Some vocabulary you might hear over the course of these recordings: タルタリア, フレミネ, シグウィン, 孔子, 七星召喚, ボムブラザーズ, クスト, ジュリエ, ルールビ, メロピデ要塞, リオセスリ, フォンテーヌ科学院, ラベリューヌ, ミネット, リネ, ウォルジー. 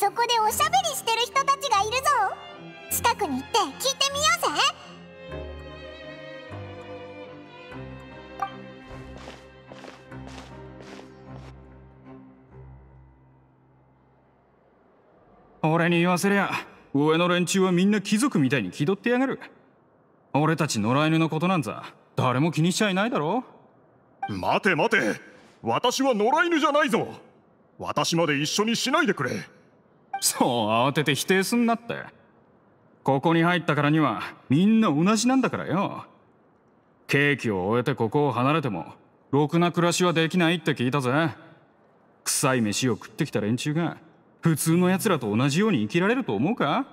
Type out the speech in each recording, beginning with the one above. そこでおしゃべりしてる人たちがいるぞ。近くに行って聞いてみようぜ。俺に言わせりゃ上の連中はみんな貴族みたいに気取ってやがる。俺たち野良犬のことなんざ誰も気にしちゃいないだろ。待て待て、私は野良犬じゃないぞ。私まで一緒にしないでくれ。そう慌てて否定すんなって。ここに入ったからにはみんな同じなんだからよ。刑期を終えてここを離れてもろくな暮らしはできないって聞いたぜ。臭い飯を食ってきた連中が普通の奴らと同じように生きられると思うか？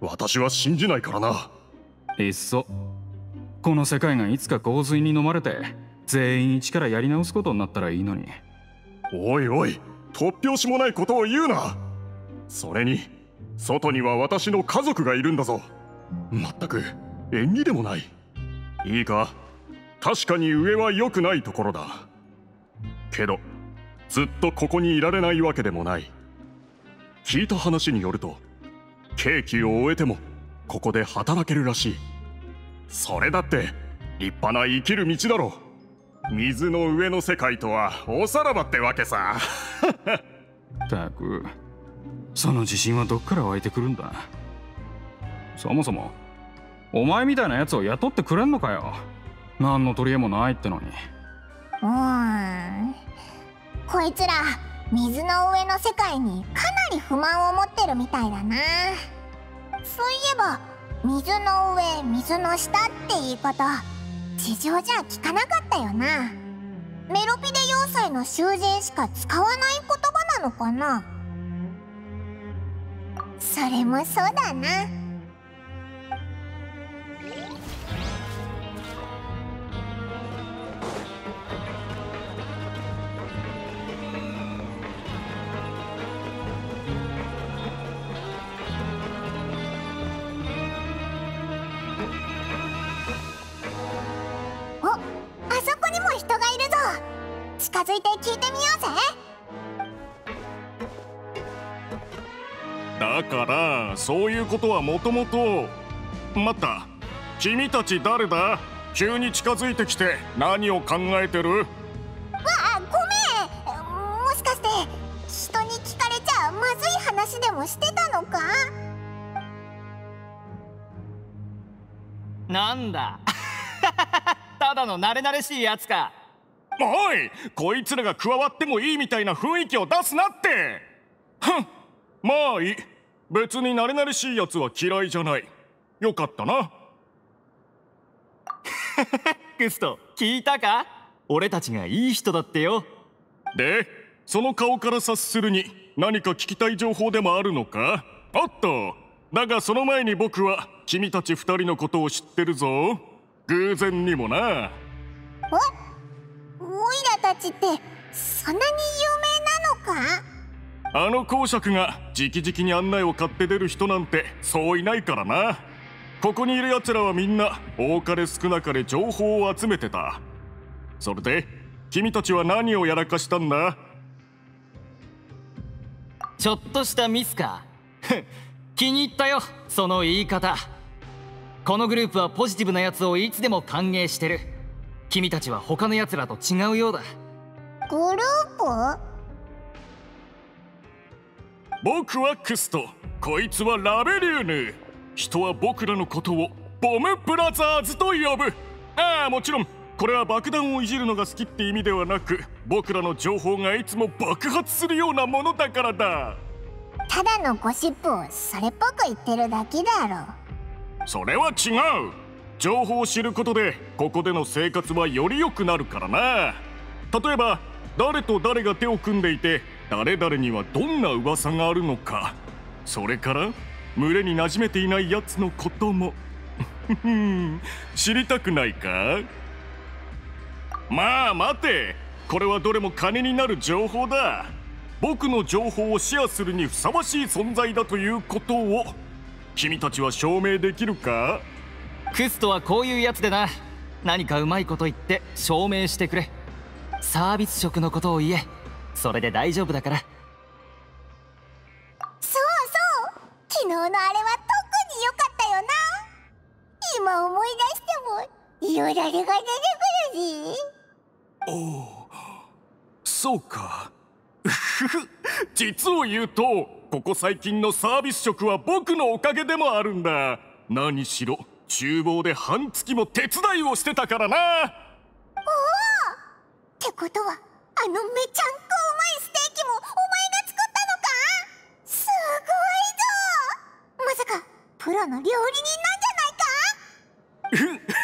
私は信じないからな。いっそこの世界がいつか洪水に飲まれて全員一からやり直すことになったらいいのに。おいおい、突拍子もないことを言うな。それに外には私の家族がいるんだぞ。まったく縁起でもない。いいか、確かに上は良くないところだけど、ずっとここにいられないわけでもない。聞いた話によると刑期を終えてもここで働けるらしい。それだって立派な生きる道だろう。水の上の世界とはおさらばってわけさ。ったくその自信はどっから湧いてくるんだ。そもそもお前みたいなやつを雇ってくれんのかよ。何の取り柄もないってのに。こいつら水の上の世界にかなり不満を持ってるみたいだな。そういえば水の上水の下って言い方地上じゃ聞かなかったよな。メロピデ要塞の囚人しか使わない言葉なのかな。それもそうだな。近づいて聞いてみようぜ。だからそういうことはもともと。待った、君たち誰だ。急に近づいてきて何を考えてる。わあ、ごめん。もしかして人に聞かれちゃまずい話でもしてたのか。なんだ。ただの慣れ慣れしいやつか。おい、こいつらが加わってもいいみたいな雰囲気を出すなって。ふん、まあいい。別に慣れ慣れしいやつは嫌いじゃない。よかったな。クスト、聞いたか。俺たちがいい人だってよ。で、その顔から察するに何か聞きたい情報でもあるのか。おっと、だがその前に僕は君たち二人のことを知ってるぞ。偶然にもな。え、オイラたちってそんなに有名なのか。あの公爵が直々に案内を買って出る人なんてそういないからな。ここにいるやつらはみんな多かれ少なかれ情報を集めてた。それで君たちは何をやらかしたんだ。ちょっとしたミスか。気に入ったよその言い方。このグループはポジティブなやつをいつでも歓迎してる。君たちは他の奴らと違うようだ。グループ？僕はクスト、こいつはラベリューヌ。人は僕らのことをボムブラザーズと呼ぶ。ああ、もちろんこれは爆弾をいじるのが好きって意味ではなく、僕らの情報がいつも爆発するようなものだからだ。ただのゴシップをそれっぽく言ってるだけだろ。それは違う。情報を知ることでここでの生活はより良くなるからな。例えば誰と誰が手を組んでいて誰々にはどんな噂があるのか、それから群れに馴染めていないやつのことも知りたくないか。まあ待て、これはどれも金になる情報だ。僕の情報をシェアするにふさわしい存在だということを君たちは証明できるか。クストはこういうやつでな。何かうまいこと言って証明してくれ。サービス職のことを言え。それで大丈夫だから。昨日のあれは特に良かったよな。今思い出してもよだれが出てくるぜ。おお、そうか。実を言うとここ最近のサービス食は僕のおかげでもあるんだ。何しろ厨房で半月も手伝いをしてたからな。おお、ってことはあのめちゃんこうまいステーキもお前が作ったのか。すごいぞ。まさかプロの料理人なんじゃないか。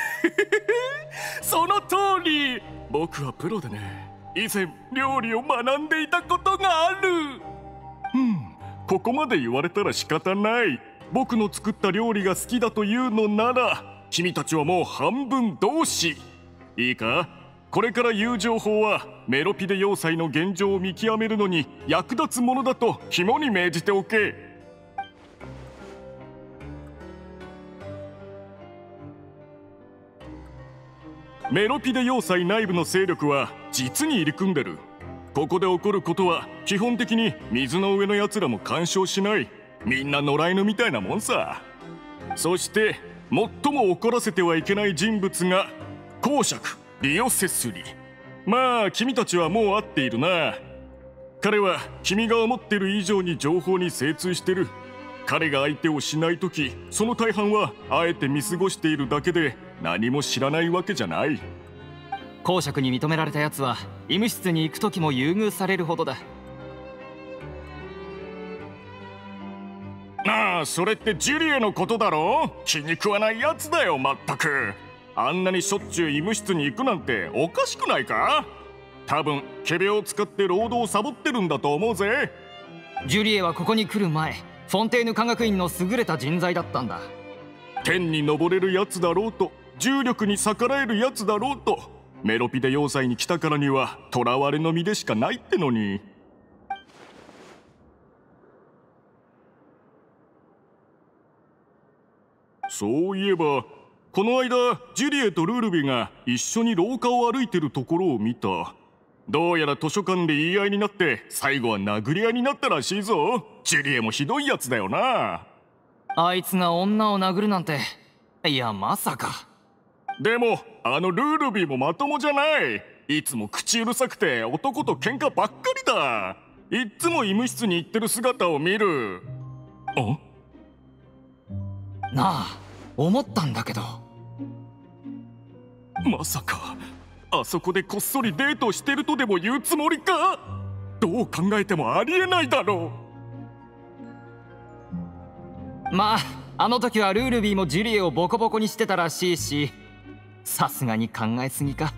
その通り、僕はプロでね、以前料理を学んでいたことがある。ここまで言われたら仕方ない。僕の作った料理が好きだというのなら、君たちはもう半分同志。いいか、これから言う情報はメロピデ要塞の現状を見極めるのに役立つものだと肝に銘じておけ。メロピデ要塞内部の勢力は実に入り組んでる。ここで起こることは基本的に水の上のやつらも干渉しない。みんな野良犬みたいなもんさ。そして最も怒らせてはいけない人物が公爵リオセスリ。まあ君たちはもう会っているな。彼は君が思ってる以上に情報に精通してる。彼が相手をしない時、その大半はあえて見過ごしているだけで何も知らないわけじゃない。公爵に認められたやつは医務室に行く時も優遇されるほどだ。ああ、それってジュリエのことだろ。気に食わないやつだよ。まったくあんなにしょっちゅう医務室に行くなんておかしくないか。多分仮病を使って労働をサボってるんだと思うぜ。ジュリエはここに来る前、フォンテーヌ科学院の優れた人材だったんだ。天に昇れるやつだろうと、重力に逆らえるやつだろうと、メロピデ要塞に来たからには囚われの身でしかないってのに。そういえばこの間ジュリエとルールビが一緒に廊下を歩いてるところを見た。どうやら図書館で言い合いになって最後は殴り合いになったらしいぞ。ジュリエもひどいやつだよな。あいつが女を殴るなんて、いやまさか。でもあのルールビーもまともじゃない。いつも口うるさくて男と喧嘩ばっかりだ。いっつも医務室に行ってる姿を見る。あなあ、思ったんだけど、まさかあそこでこっそりデートしてるとでも言うつもりか。どう考えてもありえないだろう。まああの時はルールビーもジュリエをボコボコにしてたらしいし、さすがに考えすぎか。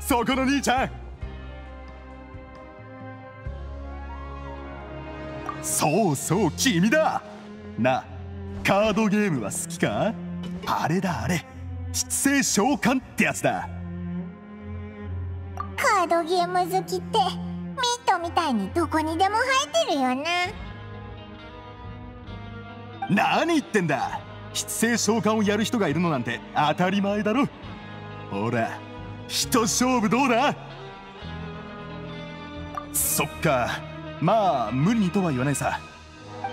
そこの兄ちゃん、そうそう君だな。カードゲームは好きか。あれだあれ、七星召喚ってやつだ。カードゲーム好きってミートみたいにどこにでも生えてるよな。何言ってんだ。七星召喚をやる人がいるのなんて当たり前だろ。ほら一勝負どうだ。そっか、まあ無理にとは言わないさ。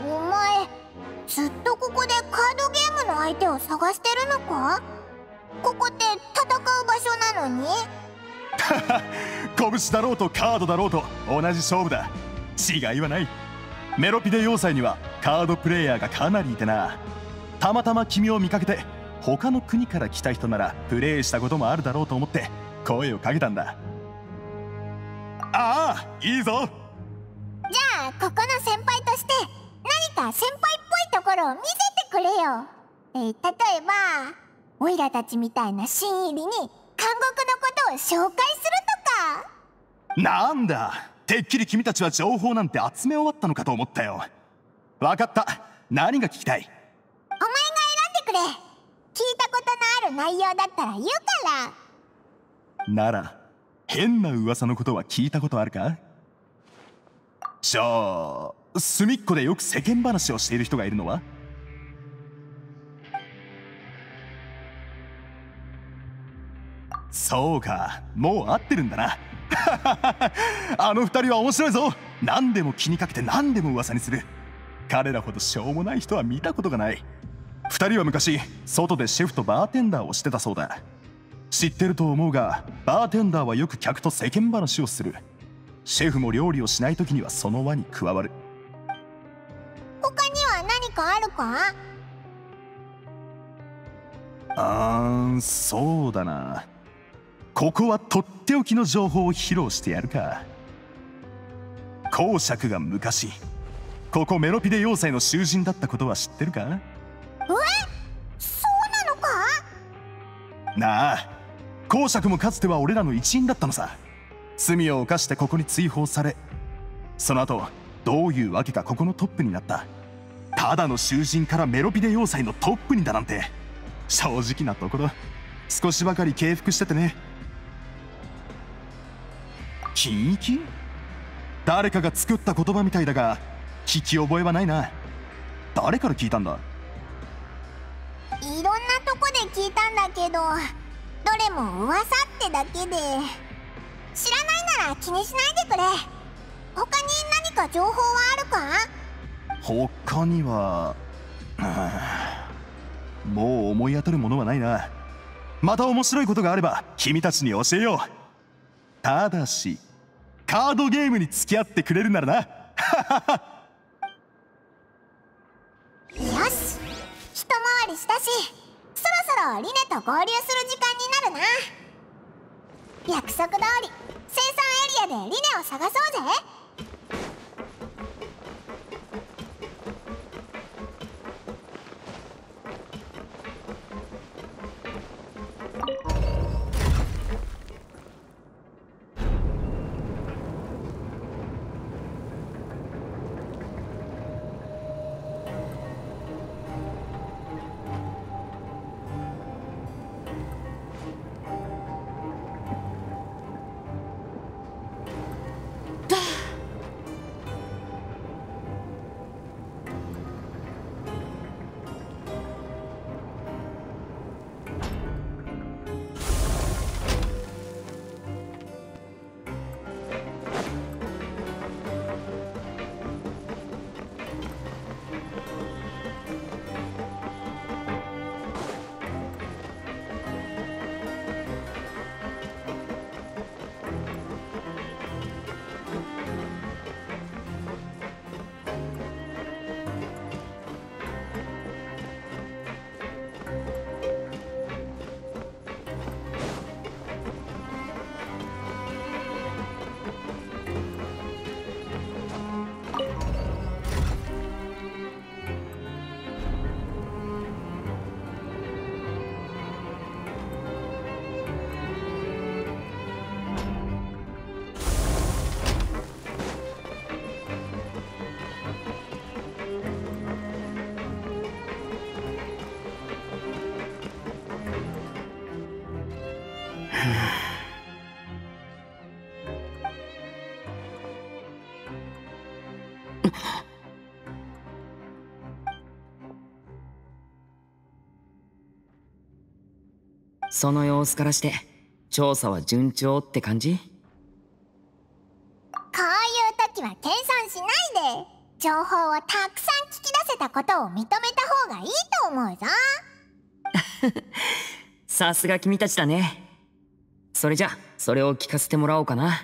お前ずっとここでカードゲームの相手を探してるのか。ここって戦う場所なのに。拳だろうとカードだろうと同じ勝負だ。違いはない。メロピデ要塞にはカードプレイヤーがかなりいてな。たまたま君を見かけて、他の国から来た人ならプレイしたこともあるだろうと思って声をかけたんだ。ああ、いいぞ。じゃあここの先輩として何か先輩っぽいところを見せてくれよ。例えばオイラたちみたいな新入りに監獄のことを紹介するとか。なんだ、てっきり君たちは情報なんて集め終わったのかと思ったよ。分かった、何が聞きたい？お前が選んでくれ。聞いたことのある内容だったら言うから。なら変な噂のことは聞いたことあるか？じゃあ隅っこでよく世間話をしている人がいるのは？そうか、もう合ってるんだな。あの二人は面白いぞ。何でも気にかけて何でも噂にする。彼らほどしょうもない人は見たことがない。二人は昔外でシェフとバーテンダーをしてたそうだ。知ってると思うが、バーテンダーはよく客と世間話をする。シェフも料理をしない時にはその輪に加わる。他には何かあるか？そうだな。ここはとっておきの情報を披露してやるか。公爵が昔ここメロピデ要塞の囚人だったことは知ってるか？え、そうなのか？なあ、公爵もかつては俺らの一員だったのさ。罪を犯してここに追放され、その後どういうわけかここのトップになった。ただの囚人からメロピデ要塞のトップにだなんて、正直なところ少しばかり敬服しててね。禁域？誰かが作った言葉みたいだが聞き覚えはないな。誰から聞いたんだ？いろんなとこで聞いたんだけど、どれも噂ってだけで、知らないなら気にしないでくれ。他に何か情報はあるか？他にはもう思い当たるものはないな。また面白いことがあれば君たちに教えよう。ただしカードゲームに付き合ってくれるならな。よし、一回りしたし、そろそろリネと合流する時間になるな。約束通り生産エリアでリネを探そうぜ。その様子からして調査は順調って感じ？こういう時は計算しないで、情報をたくさん聞き出せたことを認めた方がいいと思うぞ。さすが君たちだね。それじゃそれを聞かせてもらおうかな。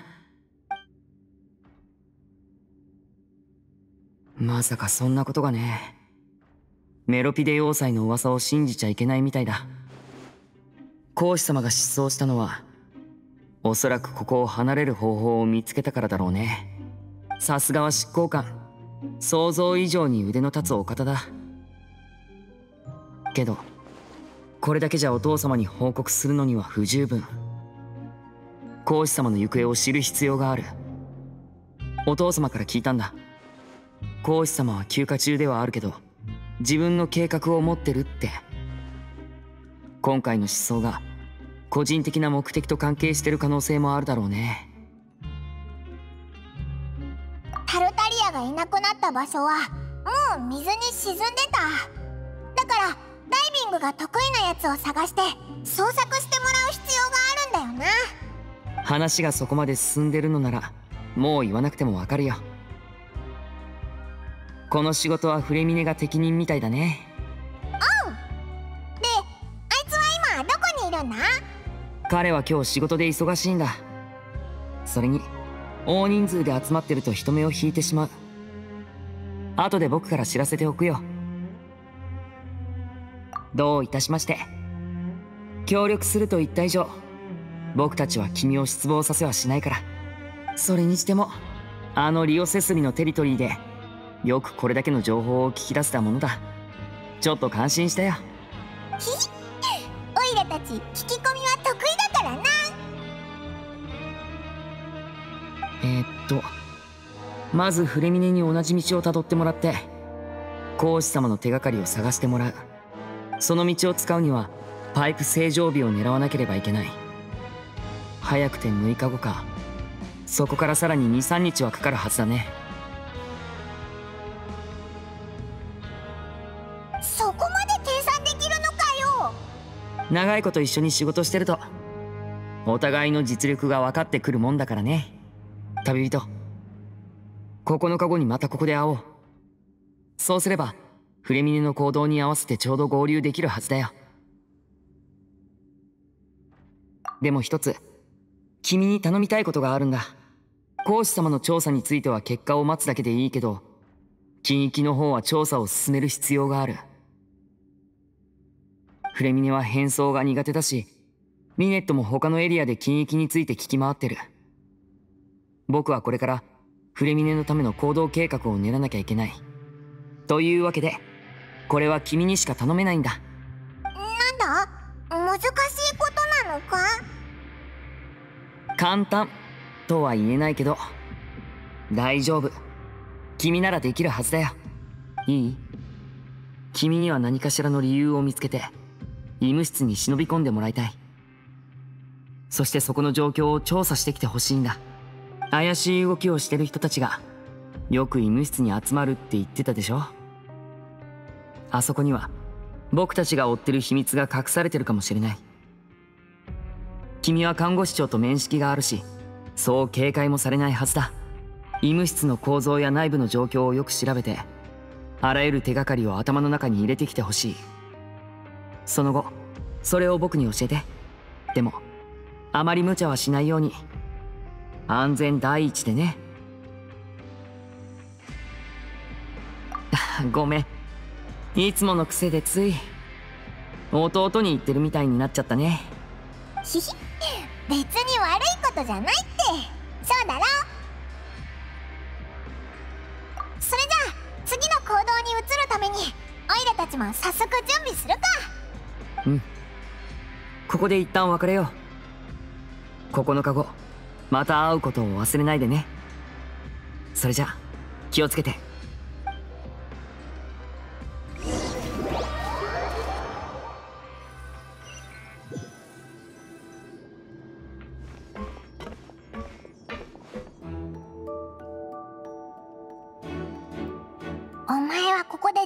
まさかそんなことがね。メロピデ要塞の噂を信じちゃいけないみたいだ。公使様が失踪したのは、おそらくここを離れる方法を見つけたからだろうね。さすがは執行官、想像以上に腕の立つお方だ。けどこれだけじゃお父様に報告するのには不十分。公使様の行方を知る必要がある。お父様から聞いたんだ。孔子様は休暇中ではあるけど自分の計画を持ってるって。今回の失踪が個人的な目的と関係してる可能性もあるだろうね。タルタリアがいなくなった場所はもう水に沈んでた。だからダイビングが得意なやつを探して捜索してもらう必要があるんだよな。話がそこまで進んでるのならもう言わなくてもわかるよ。この仕事はフレミネが適任みたいだね。うん。で、あいつは今どこにいるんだ？彼は今日仕事で忙しいんだ。それに大人数で集まってると人目を引いてしまう。後で僕から知らせておくよ。どういたしまして。協力すると言った以上、僕たちは君を失望させはしないから。それにしてもあのリオセスミのテリトリーでよくこれだけの情報を聞き出せたものだ。ちょっと感心したよ。オイラたち聞き込みは得意だからな。まずフレミネに同じ道をたどってもらって孔子様の手がかりを探してもらう。その道を使うにはパイプ正常日を狙わなければいけない。早くて6日後か。そこからさらに 2,3 日はかかるはずだね。そこまで計算できるのかよ。長いこと一緒に仕事してるとお互いの実力が分かってくるもんだからね。旅人、9日後にまたここで会おう。そうすればフレミネの行動に合わせてちょうど合流できるはずだよ。でも一つ君に頼みたいことがあるんだ。孔子様の調査については結果を待つだけでいいけど、近域の方は調査を進める必要がある。フレミネは変装が苦手だし、ミネットも他のエリアで近域について聞き回ってる。僕はこれからフレミネのための行動計画を練らなきゃいけない。というわけで、これは君にしか頼めないんだ。なんだ？難しいことなのか？簡単とは言えないけど大丈夫。君ならできるはずだよ。いい？君には何かしらの理由を見つけて医務室に忍び込んでもらいたい。そしてそこの状況を調査してきてほしいんだ。怪しい動きをしてる人たちがよく医務室に集まるって言ってたでしょ。あそこには僕たちが追ってる秘密が隠されてるかもしれない。君は看護師長と面識があるし、そう警戒もされないはずだ。医務室の構造や内部の状況をよく調べて、あらゆる手がかりを頭の中に入れてきてほしい。その後、それを僕に教えて。でも、あまり無茶はしないように。安全第一でね。ごめん。いつもの癖でつい、弟に言ってるみたいになっちゃったね。ひひ、別に悪いことじゃないって。そうだろ。それじゃあ次の行動に移るためにオイラたちも早速準備するか。うん。ここで一旦別れよう。9日後また会うことを忘れないでね。それじゃあ気をつけて。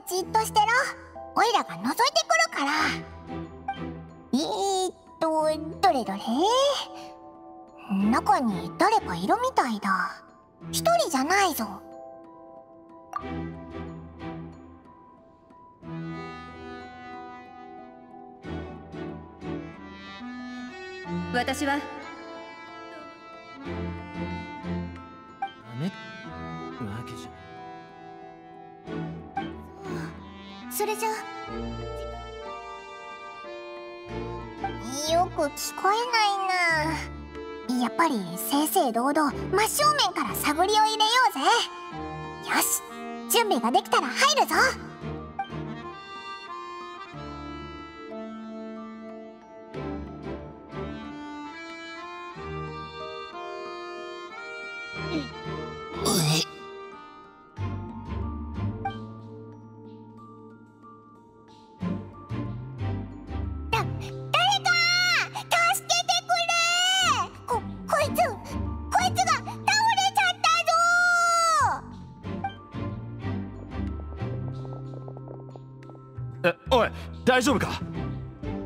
じっとしてろ。オイラが覗いてくるから。どれどれ。中に誰かいるみたいだ。一人じゃないぞ。私はダメなわけじゃない。それじゃよく聞こえないな。やっぱり正々堂々真正面から探りを入れようぜ。よし、準備ができたら入るぞ。おい、大丈夫か？まあ、どう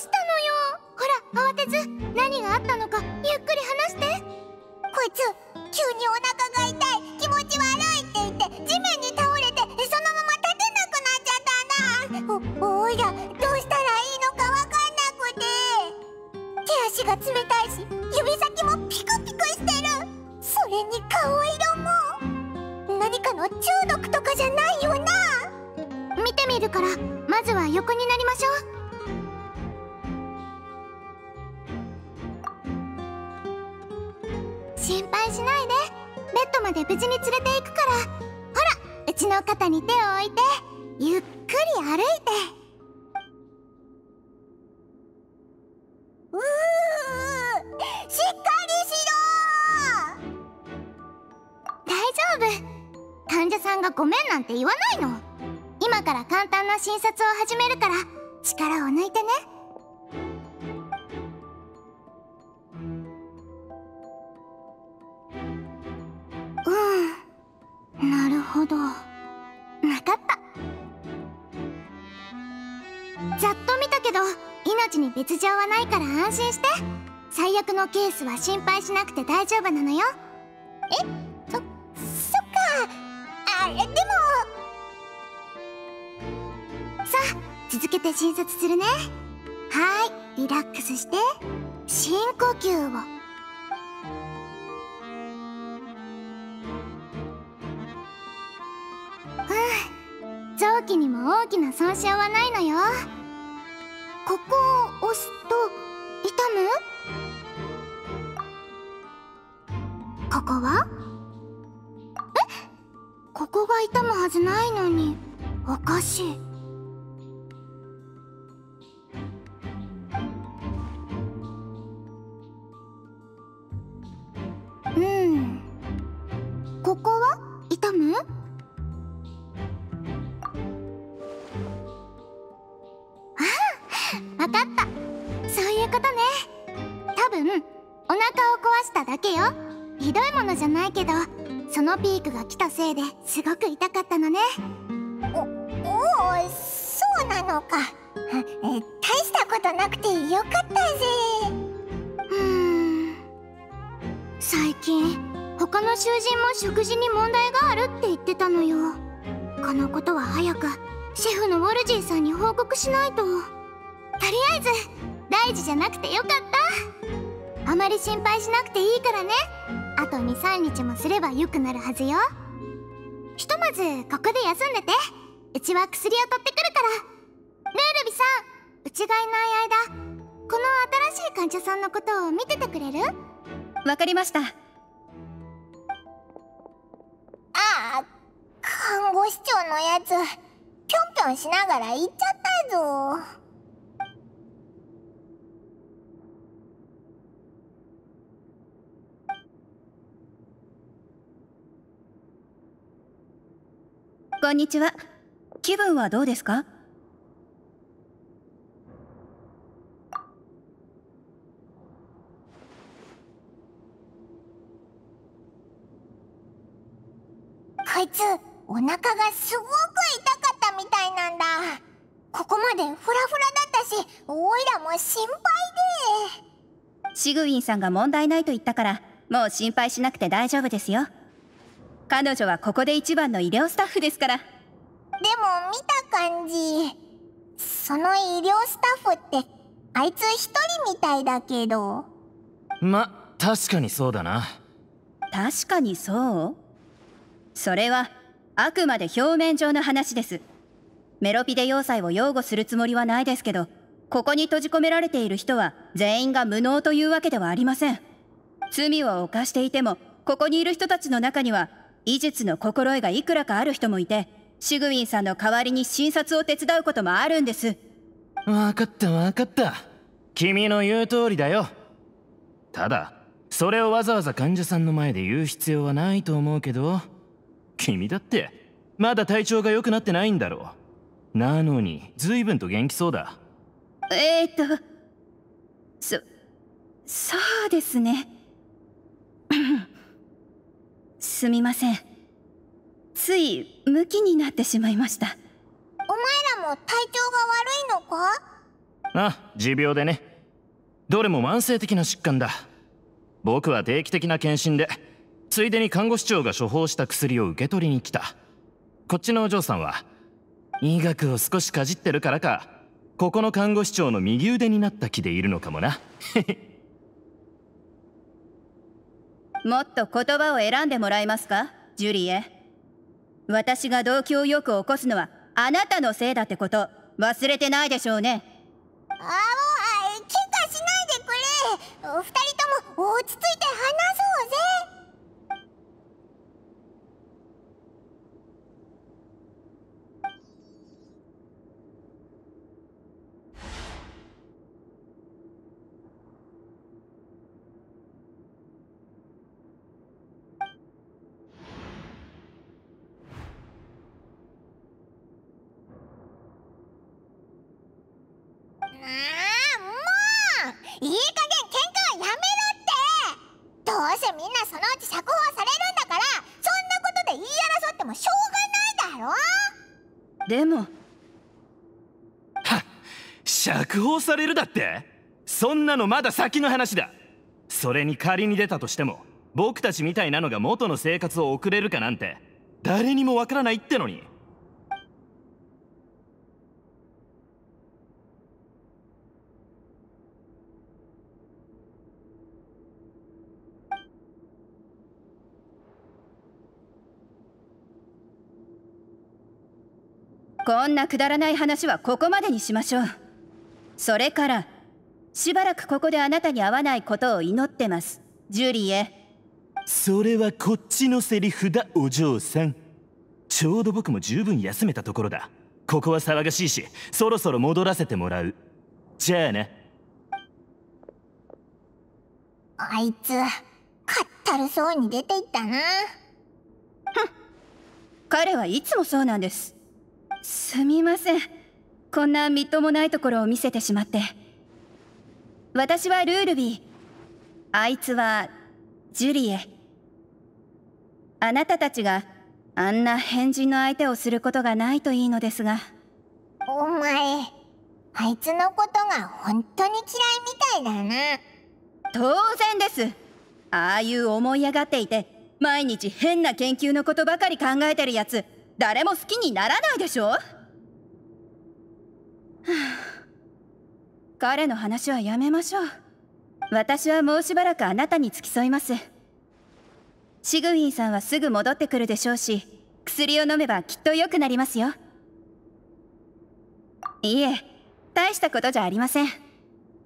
したのよ。ほら、慌てず、何があったのかゆっくり話して。こいつ、急にお腹が痛い、気持ち悪いって言って地面に倒れて、そのまま立てなくなっちゃったんだ。おいら、どうしたらいいのかわかんなくて、手足が冷たいし、指先もピクピクしてる。それに顔色も、何かの中毒とかじゃないよな。見てみるから、まずは横になりましょう。心配しないで、ベッドまで無事に連れて行くから。ほら、うちの肩に手を置いてゆっくり歩いて。うう、しっかりしろ。大丈夫、患者さんがごめんなんて言わないの。今から簡単な診察を始めるから、力を抜いてね。なるほど、なかった。ざっと見たけど命に別状はないから安心して。最悪のケースは心配しなくて大丈夫なのよ。え、そっか。あ、でもさあ、続けて診察するね。はーい、リラックスして深呼吸を。臓器にも大きな損傷はないのよ。ここを押すと痛む？ここは？え？ここが痛むはずないのに、おかしい。ここは痛む？分かった、そういうことね。多分お腹を壊しただけよ。ひどいものじゃないけど、そのピークが来たせいですごく痛かったのね。おお、そうなのか。大したことなくてよかったぜ。最近他の囚人も食事に問題があるって言ってたのよ。このことは早くシェフのウォルジーさんに報告しないと。とりあえず大事じゃなくてよかった。あまり心配しなくていいからね。あと 2、3 日もすれば良くなるはずよ。ひとまずここで休んでて、うちは薬を取ってくるから。ルールビさん、うちがいない間、この新しい患者さんのことを見ててくれる？わかりました。ああ、看護師長のやつぴょんぴょんしながら行っちゃったぞ。こんにちは。気分はどうですか？こいつ、お腹がすごく痛かったみたいなんだ。ここまでフラフラだったし、オイラも心配で。シグウィンさんが問題ないと言ったから、もう心配しなくて大丈夫ですよ。彼女はここで一番の医療スタッフですから。でも見た感じ、その医療スタッフってあいつ一人みたいだけど。ま、確かにそうだな。確かにそう？それはあくまで表面上の話です。メロピデ要塞を擁護するつもりはないですけど、ここに閉じ込められている人は全員が無能というわけではありません。罪を犯していても、ここにいる人たちの中には医術の心得がいくらかある人もいて、シグウィンさんの代わりに診察を手伝うこともあるんです。分かった分かった、君の言う通りだよ。ただそれをわざわざ患者さんの前で言う必要はないと思うけど、君だってまだ体調が良くなってないんだろう。なのに随分と元気そうだ。そうですね。すみません、ついムキになってしまいました。も体調が悪いのか？あ、持病でね。どれも慢性的な疾患だ。僕は定期的な検診でついでに看護師長が処方した薬を受け取りに来た。こっちのお嬢さんは医学を少しかじってるからか、ここの看護師長の右腕になった気でいるのかもな。もっと言葉を選んでもらえますか、ジュリエ。私が動機をよく起こすのはあなたのせいだってこと忘れてないでしょうね。ああ、もう喧嘩しないでくれ。お二人とも落ち着いて話そうぜ。でもはっ、釈放されるだってそんなのまだ先の話だ。それに仮に出たとしても僕たちみたいなのが元の生活を送れるかなんて誰にもわからないってのに。こんなくだらない話はここまでにしましょう。それからしばらくここであなたに会わないことを祈ってます、ジュリエ。それはこっちのセリフだ、お嬢さん。ちょうど僕も十分休めたところだ。ここは騒がしいし、そろそろ戻らせてもらう。じゃあね。あいつかったるそうに出ていったな。ふん、彼はいつもそうなんです。すみません、こんなみっともないところを見せてしまって。私はルールビー、あいつはジュリエ。あなたたちがあんな変人の相手をすることがないといいのですが。お前、あいつのことが本当に嫌いみたいだな。当然です。ああいう思い上がっていて毎日変な研究のことばかり考えてるやつ、誰も好きにならないでしょ。はあ、彼の話はやめましょう。私はもうしばらくあなたに付き添います。シグウィンさんはすぐ戻ってくるでしょうし、薬を飲めばきっと良くなりますよ。いえ、大したことじゃありません。ただい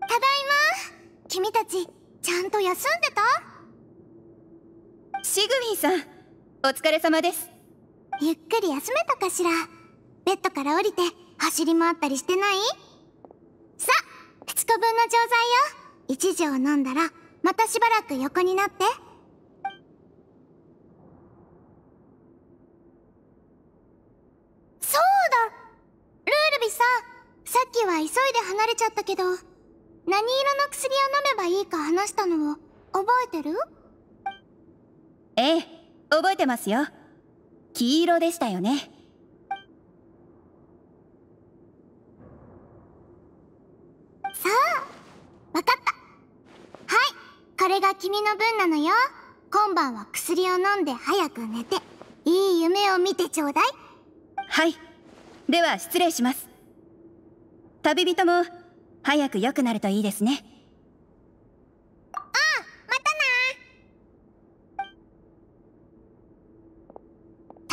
ま。君たちちゃんと休んでた？シグウィンさん、お疲れ様です。ゆっくり休めたかしら。ベッドから降りて走り回ったりしてない？さあ、2日分の錠剤よ。1錠を飲んだらまたしばらく横になって。そうだ、ルールビさん、さっきは急いで離れちゃったけど、何色の薬を飲めばいいか話したのを覚えてる？ええ、覚えてますよ。黄色でしたよね。さあ、わかった。はい、これが君の分なのよ。今晩は薬を飲んで早く寝て、いい夢を見てちょうだい。はい、では失礼します。旅人も早く良くなるといいですね。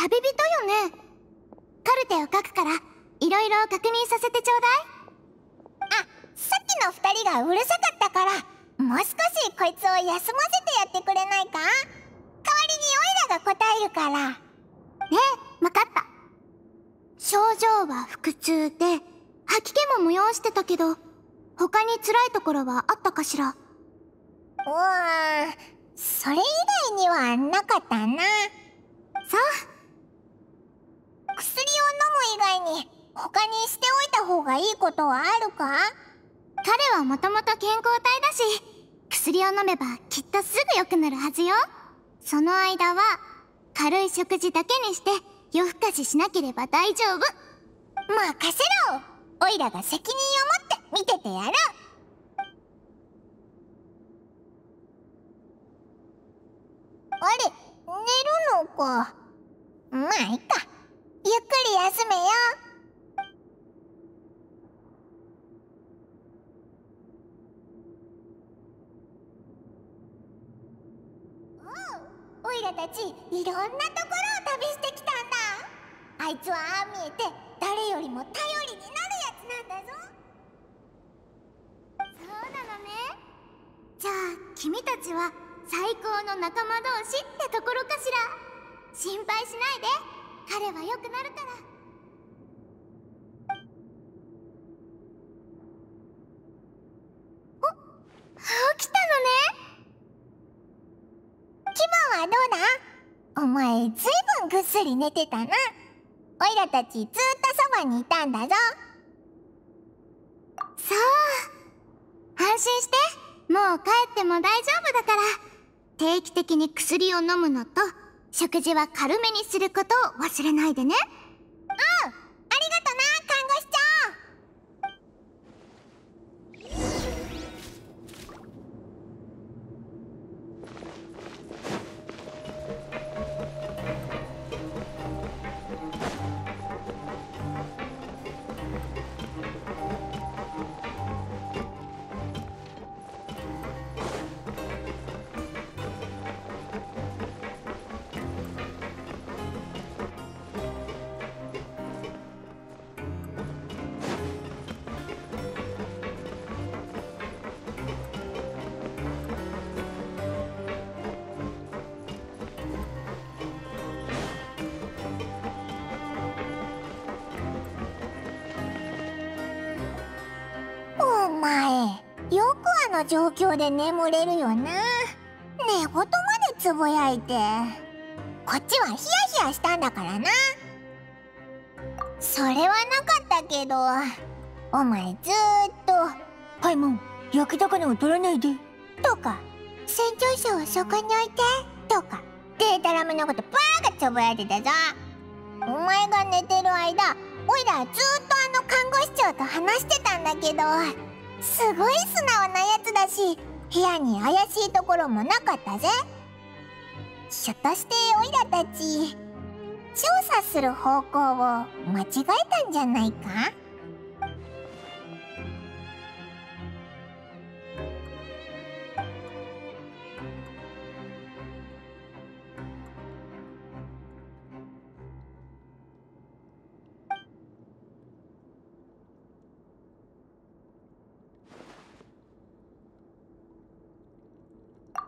旅人よね。カルテを書くからいろいろ確認させてちょうだい。あ、さっきの2人がうるさかったから、もう少しこいつを休ませてやってくれないか？代わりにオイラが答えるから。ねえ、分かった。症状は腹痛で吐き気も催してたけど、他に辛いところはあったかしら？それ以外にはなかったな。そう、薬を飲む以外に他にしておいた方がいいことはあるか？彼はもともと健康体だし、薬を飲めばきっとすぐ良くなるはずよ。その間は軽い食事だけにして夜更かししなければ大丈夫。任せろ。オイラが責任を持って見ててやる。あれ、寝るのか。まあいいか、ゆっくり休めよ。おう、オイラたちいろんなところを旅してきたんだ。あいつはああ見えて誰よりも頼りになるやつなんだぞ。そうなのね。じゃあ君たちは最高の仲間同士ってところかしら。心配しないで、彼は良くなるから。お、起きたのね。気分はどうだ？お前ずいぶんぐっすり寝てたな。オイラたちずっとそばにいたんだぞ。そう、安心して、もう帰っても大丈夫だから。定期的に薬を飲むのと食事は軽めにすることを忘れないでね。うん、ありがとな、看護師長。状況で眠れるよな。寝言までつぶやいて、こっちはヒヤヒヤしたんだからな。それはなかったけど、お前ずっと「はい、もん焼き魚を取らないで」とか「洗浄車をそこに置いて」とかでたらめのことばーがつぶやいてたぞ。お前が寝てる間、おいらはずっと看護師長と話してたんだけど。すごい素直なやつだし、部屋に怪しいところもなかったぜ。ひょっとしてオイラたち、調査する方向を間違えたんじゃないか？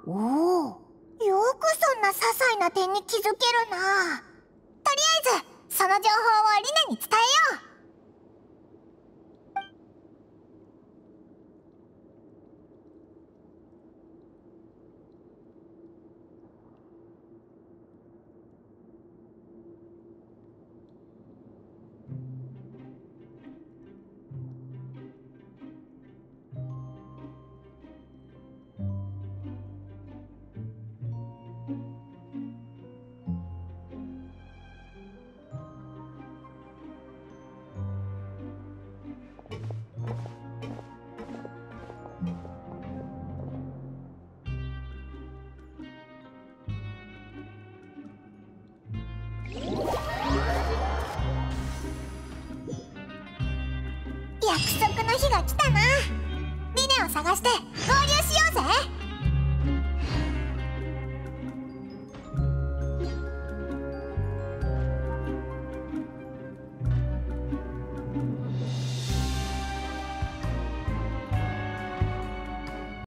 おお、よくそんな些細な点に気づけるな。とりあえずその情報をリナに伝えよう。約束の日が来たな。リネを探して合流しようぜ。